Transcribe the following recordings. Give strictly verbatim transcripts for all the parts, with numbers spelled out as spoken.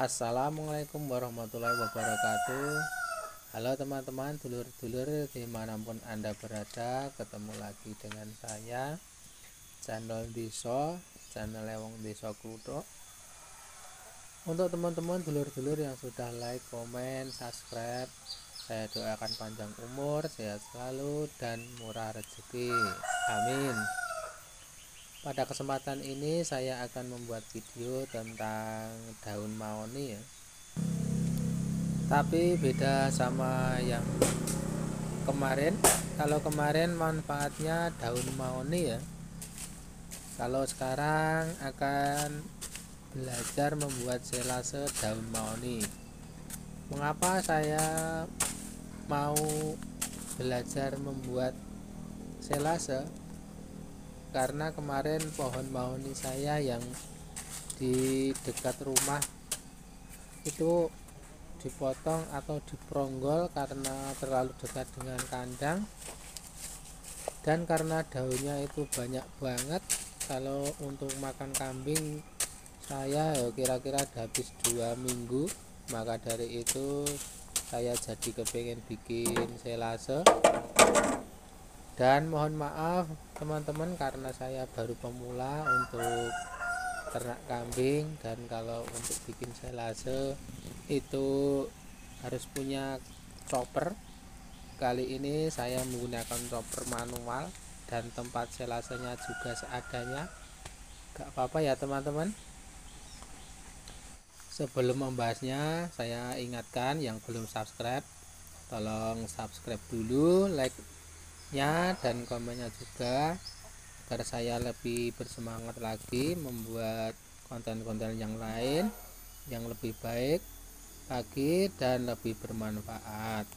Assalamualaikum warahmatullahi wabarakatuh. Halo teman-teman dulur-dulur dimanapun Anda berada, ketemu lagi dengan saya Channel Deso Channel Lewong Deso Kudok. Untuk teman-teman dulur-dulur yang sudah like, komen, subscribe, saya doakan panjang umur, sehat selalu, dan murah rezeki. Amin. Pada kesempatan ini saya akan membuat video tentang daun mahoni ya. Tapi beda sama yang kemarin. Kalau kemarin manfaatnya daun mahoni ya. Kalau sekarang akan belajar membuat selase daun mahoni. Mengapa saya mau belajar membuat selase? Karena kemarin pohon mahoni saya yang di dekat rumah itu dipotong atau diperonggol karena terlalu dekat dengan kandang, dan karena daunnya itu banyak banget. Kalau untuk makan kambing saya kira-kira habis dua minggu. Maka dari itu saya jadi kepengen bikin selase. Dan mohon maaf teman-teman, karena saya baru pemula untuk ternak kambing, dan kalau untuk bikin selase itu harus punya chopper. Kali ini saya menggunakan chopper manual dan tempat selasenya juga seadanya. Gak apa-apa ya teman-teman. Sebelum membahasnya, saya ingatkan yang belum subscribe, tolong subscribe dulu, like nya dan komennya juga, agar saya lebih bersemangat lagi membuat konten-konten yang lain yang lebih baik lagi dan lebih bermanfaat.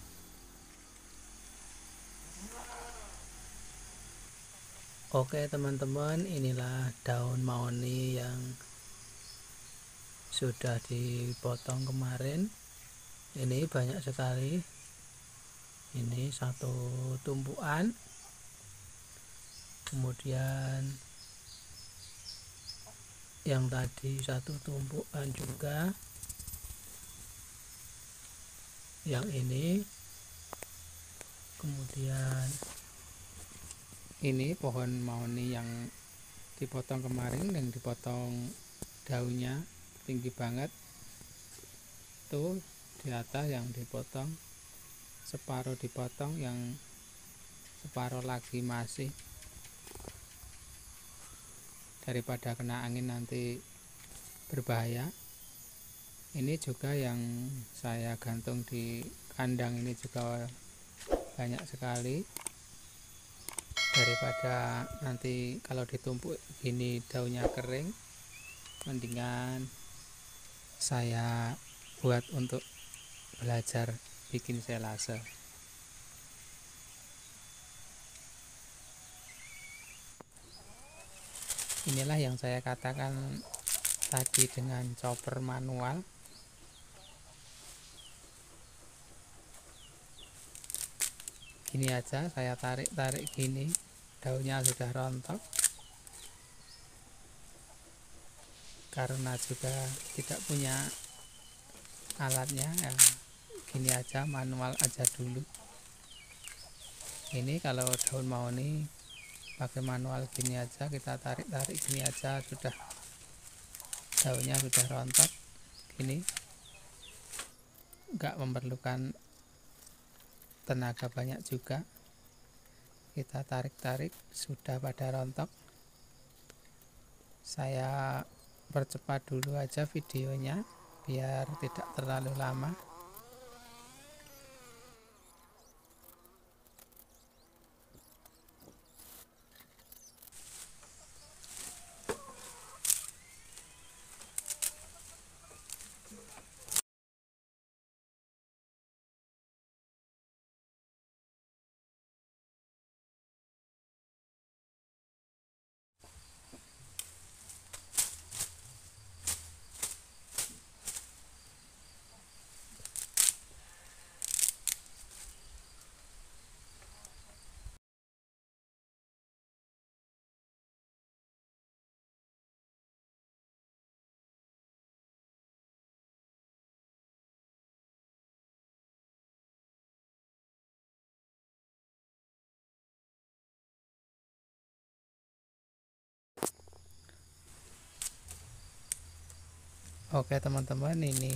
Oke teman-teman, inilah daun mahoni yang sudah dipotong kemarin. Ini banyak sekali, ini satu tumpuan, kemudian yang tadi satu tumpuan juga, yang ini, kemudian ini pohon mahoni yang dipotong kemarin, yang dipotong daunnya tinggi banget tuh di atas, yang dipotong separuh dipotong, yang separuh lagi masih, daripada kena angin nanti berbahaya. Ini juga yang saya gantung di kandang, ini juga banyak sekali, daripada nanti kalau ditumpuk gini daunnya kering, mendingan saya buat untuk belajar bikin selase. Inilah yang saya katakan tadi dengan chopper manual. Gini aja saya tarik-tarik gini, daunnya sudah rontok. Karena juga tidak punya alatnya ya, ini aja manual aja dulu. Ini kalau daun mahoni pakai manual gini aja, kita tarik-tarik gini aja sudah, daunnya sudah rontok gini, nggak memerlukan tenaga banyak juga. Kita tarik-tarik sudah pada rontok. Saya percepat dulu aja videonya biar tidak terlalu lama. Oke teman-teman, ini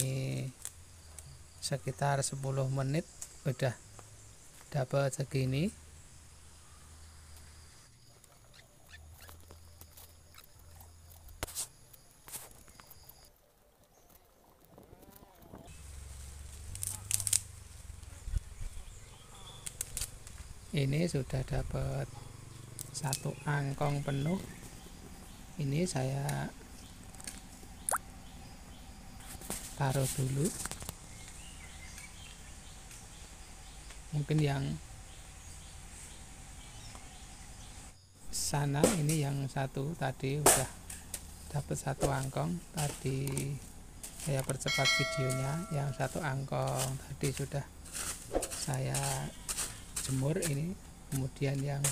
sekitar sepuluh menit udah dapat segini. Ini sudah dapat satu angkong penuh. Ini saya taruh dulu. Mungkin yang sana ini yang satu tadi udah dapat satu angkong. Tadi saya percepat videonya. Yang satu angkong tadi sudah saya jemur ini, kemudian yang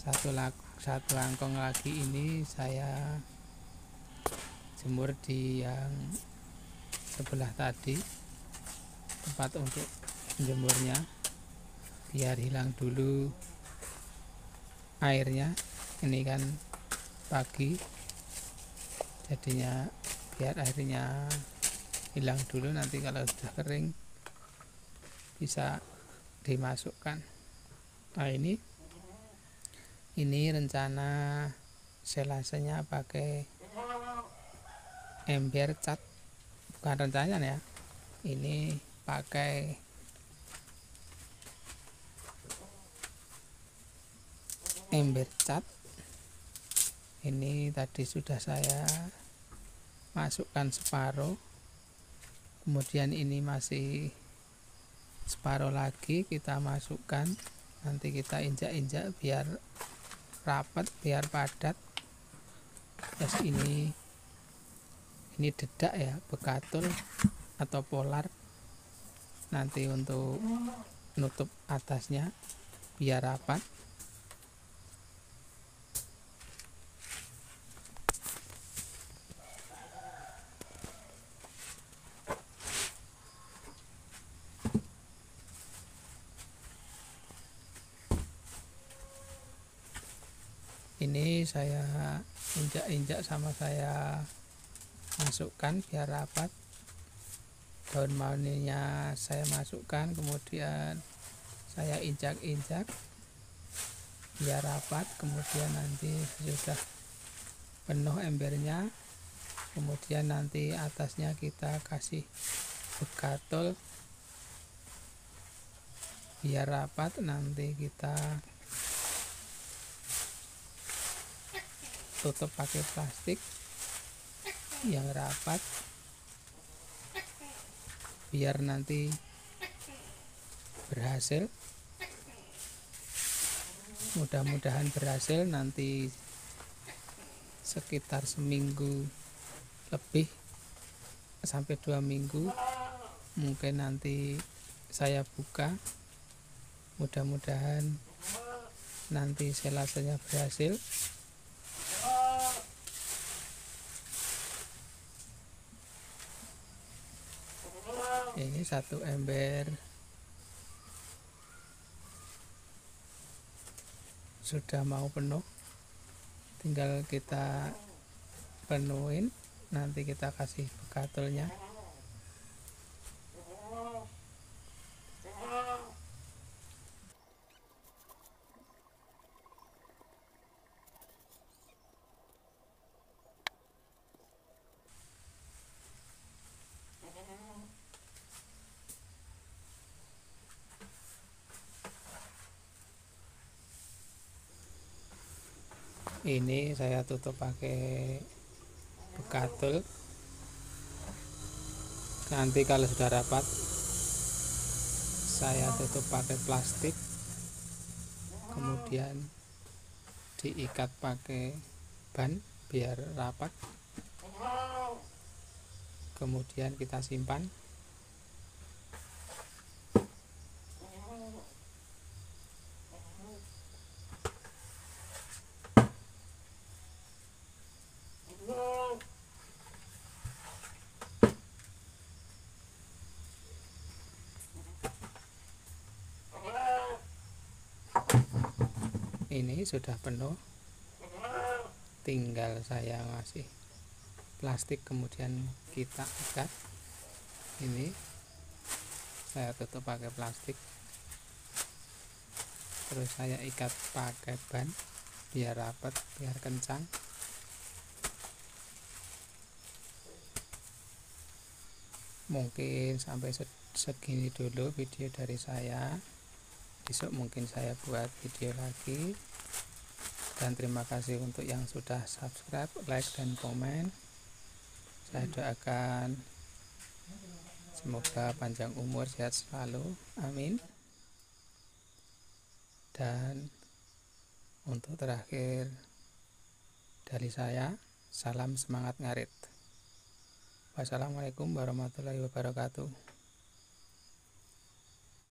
satu laku, satu angkong lagi ini saya jemur di yang sebelah tadi, tempat untuk jemurnya biar hilang dulu airnya. Ini kan pagi jadinya biar airnya hilang dulu, nanti kalau sudah kering bisa dimasukkan. Nah ini ini rencana selasenya pakai ember cat, bukan rencananya ya, ini pakai ember cat. Ini tadi sudah saya masukkan separuh, kemudian ini masih separuh lagi kita masukkan, nanti kita injak-injak biar rapat, biar padat. Terus ini ini dedak ya, bekatul atau polar, nanti untuk nutup atasnya biar rapat. Ini saya injak-injak sama saya masukkan biar rapat. Daun mahoninya saya masukkan, kemudian saya injak-injak biar rapat. Kemudian nanti sudah penuh embernya, kemudian nanti atasnya kita kasih bekatul biar rapat. Nanti kita tutup pakai plastik yang rapat biar nanti berhasil, mudah-mudahan berhasil. Nanti sekitar seminggu lebih sampai dua minggu mungkin nanti saya buka, mudah-mudahan nanti selasenya berhasil. Ini satu ember sudah mau penuh, tinggal kita penuhin, nanti kita kasih bekatulnya. Ini saya tutup pakai bekatul, nanti kalau sudah rapat saya tutup pakai plastik, kemudian diikat pakai ban biar rapat, kemudian kita simpan. Ini sudah penuh, tinggal saya ngasih plastik, kemudian kita ikat. Ini saya tutup pakai plastik, terus saya ikat pakai ban biar rapat, biar kencang. Mungkin sampai segini dulu video dari saya. Besok mungkin saya buat video lagi, dan terima kasih untuk yang sudah subscribe, like, dan komen. Saya doakan semoga panjang umur, sehat selalu, amin. Dan untuk terakhir dari saya, salam semangat ngarit. Wassalamualaikum warahmatullahi wabarakatuh.